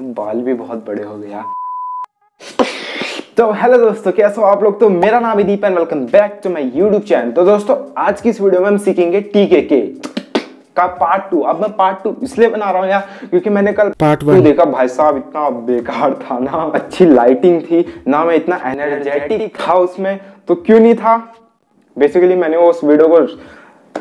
बाल भी बहुत बड़े हो गया। तो हेलो दोस्तों, कैसे हो आप लोग। तो मेरा नाम है Deep and welcome back to my YouTube channel. तो दोस्तों आज की इस वीडियो में हम सीखेंगे TkK का पार्ट 2। अब मैं पार्ट 2 इसलिए बना रहा हूँ यार क्योंकि मैंने कल पार्ट 1 देखा, भाई साहब इतना बेकार था ना, अच्छी लाइटिंग थी ना, मैं इतना एनर्जेटिक था उसमें, तो क्यों नहीं था। बेसिकली मैंने उस वीडियो को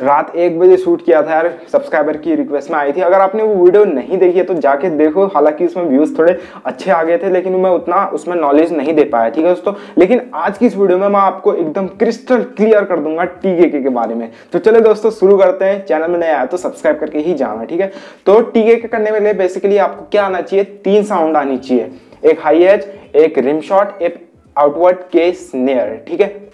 रात 1 बजे शूट किया था यार, सब्सक्राइबर की रिक्वेस्ट में आई थी। अगर आपने वो वीडियो नहीं देखी है तो जाके देखो, हालांकि उसमें व्यूज थोड़े अच्छे आ गए थे लेकिन मैं उतना उसमें नॉलेज नहीं दे पाया, ठीक है दोस्तों। लेकिन आज की इस वीडियो में मैं आपको एकदम क्रिस्टल क्लियर कर दूंगा TkK के बारे में। तो चलो दोस्तों शुरू करते हैं, चैनल में नया आया तो सब्सक्राइब करके ही जाना, ठीक है। तो TkK करने के लिए बेसिकली आपको क्या आना चाहिए, 3 साउंड आनी चाहिए, एक हाई एज, एक रिम शॉट, एक आउटवर्ड के स्नेयर, ठीक है,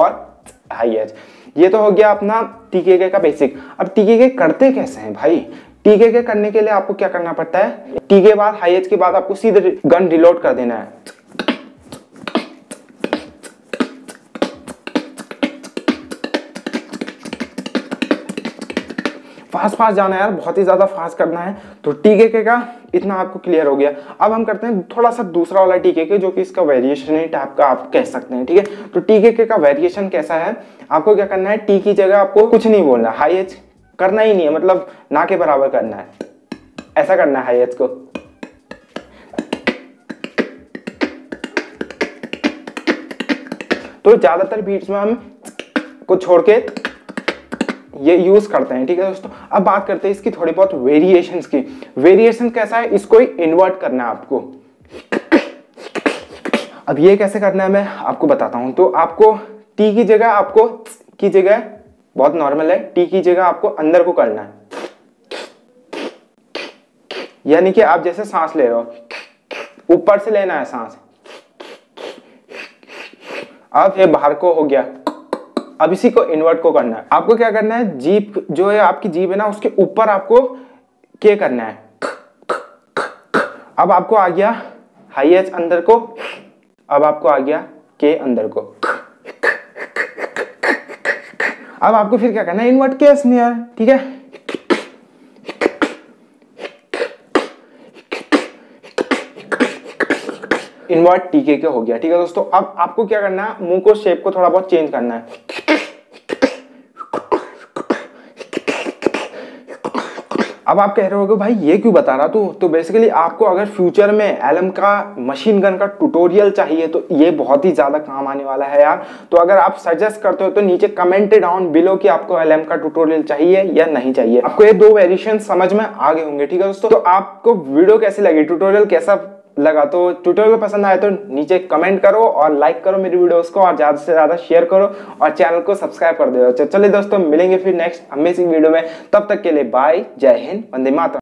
और हाई एज। ये तो हो गया अपना TkK का बेसिक। अब TkK करते कैसे हैं भाई। TkK करने के लिए आपको क्या करना पड़ता है, TkK के बाद हाई एज के बाद आपको सीधे गन रिलोड कर देना है, फास्ट जाना है यार, बहुत ही ज्यादा फास्ट करना है। तो TkK का इतना आपको क्लियर हो गया। अब हम करते हैं थोड़ा सा दूसरा वाला TkK, जो कि इसका वेरिएशन ही टाइप का आप कह सकते हैं, ठीक है। तो TkK का वेरिएशन कैसा है, आपको क्या करना है, टी की जगह आपको कुछ नहीं बोलना, हाई एज करना ही नहीं है, मतलब ना के बराबर करना है, ऐसा करना है हाई एज को। तो ज्यादातर बीट्स में हम को छोड़ के ये यूज करते हैं, ठीक है दोस्तों। अब बात करते हैं इसकी थोड़ी बहुत वेरिएशंस की। वेरिएशन कैसा है, इसको ही इन्वर्ट करना है आपको। अब ये कैसे करना है मैं आपको बताता हूं। तो आपको टी की जगह आपको की जगह, बहुत नॉर्मल है, टी की जगह आपको अंदर को करना है, यानी कि आप जैसे सांस ले रहे हो, ऊपर से लेना है सांस। अब ये बाहर को हो गया, अब इसी को इन्वर्ट को करना है। आपको क्या करना है, जीभ जो है आपकी जीभ है ना, उसके ऊपर आपको के करना है। अब आपको आ गया हाई एज अंदर को, अब आपको आ गया के अंदर को। अब आपको फिर क्या करना है, इन्वर्ट के स्नेयर, ठीक है। इन्वर्ट TkK हो गया, ठीक है दोस्तों। अब आपको क्या करना है, मुंह को शेप को थोड़ा बहुत चेंज करना है। अब आप कह रहे होगे भाई ये क्यों बता रहा तू। तो बेसिकली आपको अगर फ्यूचर में एलएम का मशीन गन का ट्यूटोरियल चाहिए तो ये बहुत ही ज़्यादा काम आने वाला है यार। तो अगर आप सजेस्ट करते हो तो नीचे कमेंट डाउन बिलो कि आपको एलएम का ट्यूटोरियल चाहिए या नहीं चाहिए। आपको ये 2 वेरिएशन समझ में आ गए होंगे, ठीक है दोस्तों। तो आपको वीडियो कैसी लगी, ट्यूटोरियल कैसा लगा, तो ट्यूटोरियल पसंद आया तो नीचे कमेंट करो और लाइक करो मेरी वीडियोस को, और ज़्यादा से ज़्यादा शेयर करो और चैनल को सब्सक्राइब कर दो। चलिए दोस्तों मिलेंगे फिर नेक्स्ट अमेजिंग वीडियो में, तब तक के लिए बाय, जय हिंद, वंदे मातरम।